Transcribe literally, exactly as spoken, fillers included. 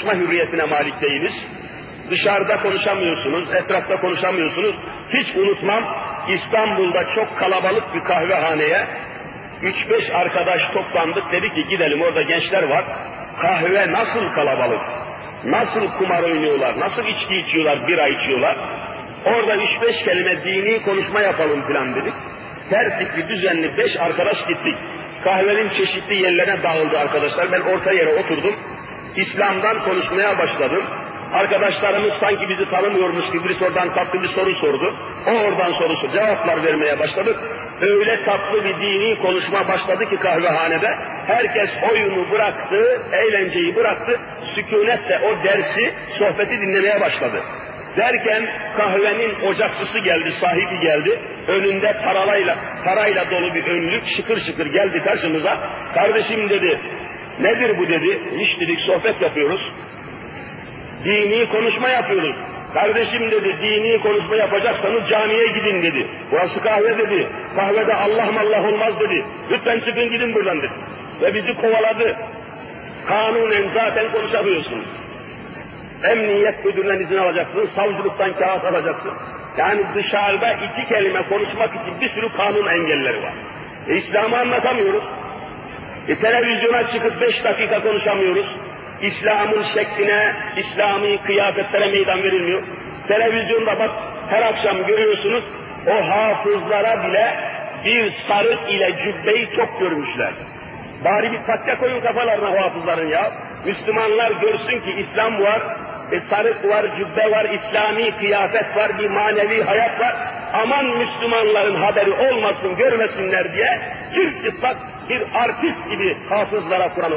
konuşma hürriyetine malik değiliz. Dışarıda konuşamıyorsunuz, etrafta konuşamıyorsunuz. Hiç unutmam, İstanbul'da çok kalabalık bir kahvehaneye üç beş arkadaş toplandık, dedi ki gidelim orada gençler var. Kahve nasıl kalabalık, nasıl kumar oynuyorlar, nasıl içki içiyorlar, bira içiyorlar. Orada üç beş kelime dini konuşma yapalım filan dedik. Tertipli, düzenli beş arkadaş gittik. Kahvenin çeşitli yerlerine dağıldı arkadaşlar. Ben orta yere oturdum. İslam'dan konuşmaya başladım. Arkadaşlarımız sanki bizi tanımıyormuş gibi birisi oradan tatlı bir soru sordu. O oradan sorusu, cevaplar vermeye başladık. Öyle tatlı bir dini konuşma başladı ki kahvehanede. Herkes oyunu bıraktı, eğlenceyi bıraktı. Sükunetle o dersi, sohbeti dinlemeye başladı. Derken kahvenin ocakçısı geldi, sahibi geldi. Önünde parayla, parayla dolu bir önlük şıkır şıkır geldi karşımıza. Kardeşim dedi, nedir bu dedi, hiç dedik sohbet yapıyoruz. Dini konuşma yapıyoruz. Kardeşim dedi, dini konuşma yapacaksanız camiye gidin dedi. Burası kahve dedi, kahvede Allah mallah olmaz dedi. Lütfen çıkın gidin buradan dedi. Ve bizi kovaladı. Kanunen zaten konuşamıyorsunuz. Emniyet müdüründen izin alacaksın, savcılıktan kağıt alacaksın. Yani dışarıda iki kelime konuşmak için bir sürü kanun engelleri var. E, İslam'ı anlatamıyoruz. E, televizyona çıkıp beş dakika konuşamıyoruz. İslam'ın şekline, İslami kıyafetlere meydan verilmiyor. Televizyonda bak her akşam görüyorsunuz, o hafızlara bile bir sarık ile cübbeyi çok görmüşler. Bari bir patya koyun kafalarına o hafızların ya. Müslümanlar görsün ki İslam var, e, sarık var, cübbe var, İslami kıyafet var, bir manevi hayat var. Aman Müslümanların haberi olmasın, görmesinler diye çift çıplak bir artist gibi hafızlara Kur'an'ı